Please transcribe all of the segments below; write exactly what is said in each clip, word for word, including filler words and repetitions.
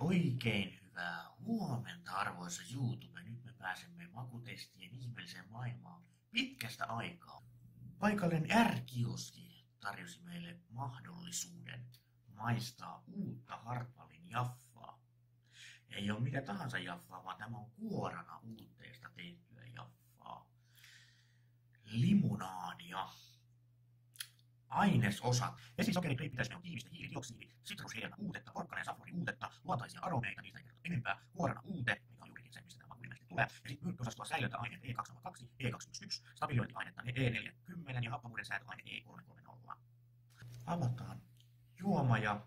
Oikein hyvää huomenta arvoisa YouTube. Nyt me pääsemme Makutestien ihmeelliseen maailmaan pitkästä aikaa. Paikallinen R-Kioski tarjosi meille mahdollisuuden maistaa uutta Hartwallin Jaffaa. Ei ole mitä tahansa Jaffaa, vaan tämä on Guarana uutteesta tehtyä Jaffaa. Limunaadia. Ainesosat. Vesisokerikriippitäisenä on tiivistä hiilidioksidi, sitrushedelmä uutetta, porkkana ja safori uutetta, luontaisia aromeita, niistä ei kerrota enempää, Guarana uute, mikä on juurikin se, mistä tämä maku ilmeisesti tulee, ja sitten myrkkyosastoa säilöntä aineet E kaksi nolla kaksi, E kaksi yksi yksi, stabilointiainetta E neljä kymmenen ja happamuuden säätöaine E kolme kolme nolla. Avataan juoma ja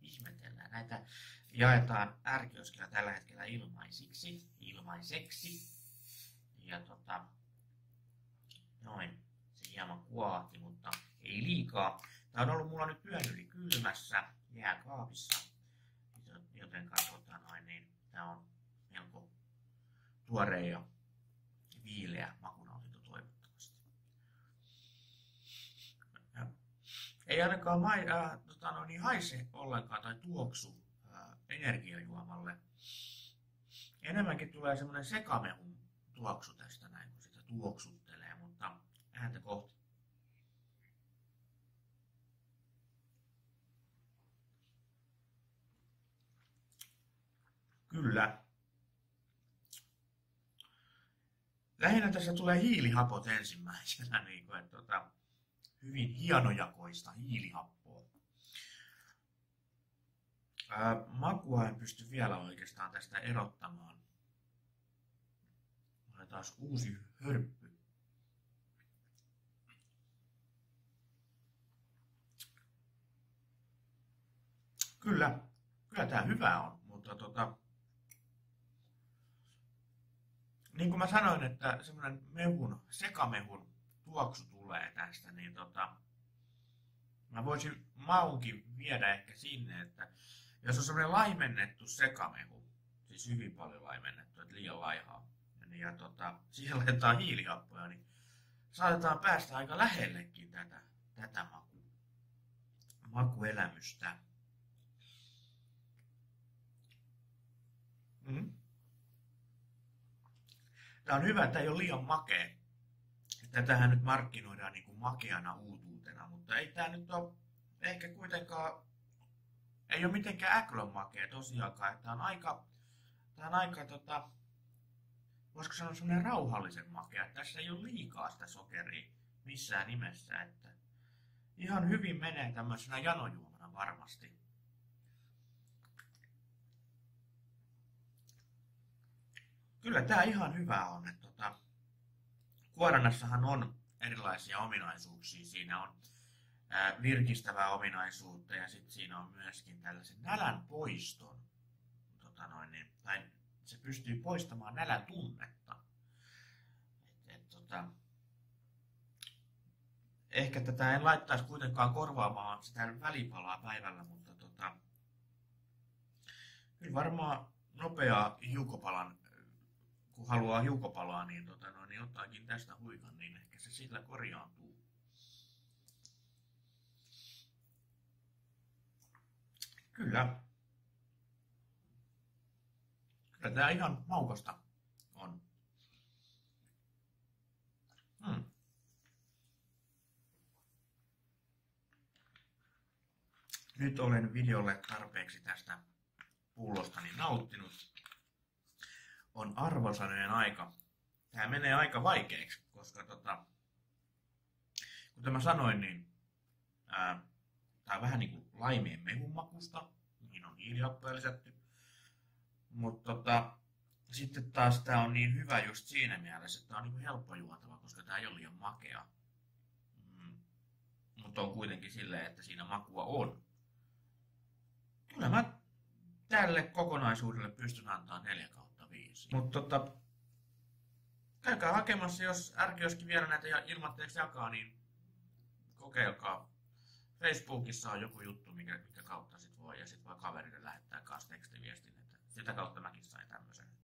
ihmetellään. Näitä jaetaan R-Kioskilla tällä hetkellä ilmaisiksi, ilmaiseksi. Ja tota, noin, se hieman kuohti, mutta ei liikaa. Tää on ollut mulla nyt yön yli kylmässä jääkaapissa, joten katsotaan aina, niin tää on melko tuore ja viileä makunautinto toivottavasti. Ja ei ainakaan äh, tota, no, niin haise ollenkaan tai tuoksu äh, energiajuomalle. Enemmänkin tulee semmoinen sekamehun tuoksu tästä näin, kun sitä tuoksuttelee, mutta ääntä kohti. Kyllä. Lähinnä tässä tulee hiilihapot ensimmäisenä, niin kuin, että, tota, hyvin hienojakoista hiilihappoa. Ää, makua en pysty vielä oikeastaan tästä erottamaan. Otetaan taas uusi hörppy. Kyllä, kyllä tämä hyvä on, mutta tota, niin kuin mä sanoin, että semmoinen mehun, sekamehun tuoksu tulee tästä, niin tota, mä voisin maunkin viedä ehkä sinne, että jos on semmoinen laimennettu sekamehu, siis hyvin paljon laimennettu, että liian laihaa, ja tota, siihen laitetaan hiilihappoja, niin saatetaan päästä aika lähellekin tätä, tätä maku, makuelämystä. Mm. Tämä on hyvä, että ei ole liian makea. Tätähän nyt markkinoidaan niin kuin makeana uutuutena, mutta ei tämä nyt ole ehkä kuitenkaan, ei ole mitenkään äklön makea tosiaankaan. Tämä on aika, tämä on aika tota, voisiko sanoa sellainen rauhallisen makea. Tässä ei ole liikaa sitä sokeria missään nimessä. Että ihan hyvin menee tämmöisenä janojuomana varmasti. Kyllä tämä ihan hyvä on, että tota, Guaranassahan on erilaisia ominaisuuksia, siinä on ää, virkistävää ominaisuutta ja sitten siinä on myöskin tällaisen nälän poiston, tota noin, niin, tai se pystyy poistamaan nälän tunnetta. Et, et, tota, ehkä tätä en laittaisi kuitenkaan korvaamaan sitä välipalaa päivällä, mutta tota, kyllä varmaan nopeaa hiukopalan. Kun haluaa hiukopalaa, niin, tota, no, niin ottaakin tästä huikan, niin ehkä se sillä korjaantuu. Kyllä. Kyllä tämä ihan maukasta on. Hmm. Nyt olen videolle tarpeeksi tästä pullostani nauttinut. On arvosanojen aika. Tämä menee aika vaikeaksi, koska tota, kuten mä sanoin, niin ää, tää on vähän niinku laimeen mehun makusta, mihin on hiilihappoja lisätty. Mutta tota, sitten taas tää on niin hyvä just siinä mielessä, että tää on niinku helppo juotava, koska tää ei ole liian makea. Mm. Mutta on kuitenkin silleen, että siinä makua on. Kyllä mä tälle kokonaisuudelle pystyn antaa neljä kautta. Mutta tota, käykää hakemassa, jos R-Kioski vielä näitä ilmatteeksi jakaa, niin kokeilkaa. Facebookissa on joku juttu, mikä, mikä kautta sit voi, ja sit voi kaverille lähettää kanssa tekstiviestin, että sitä kautta mäkin sain tämmösen.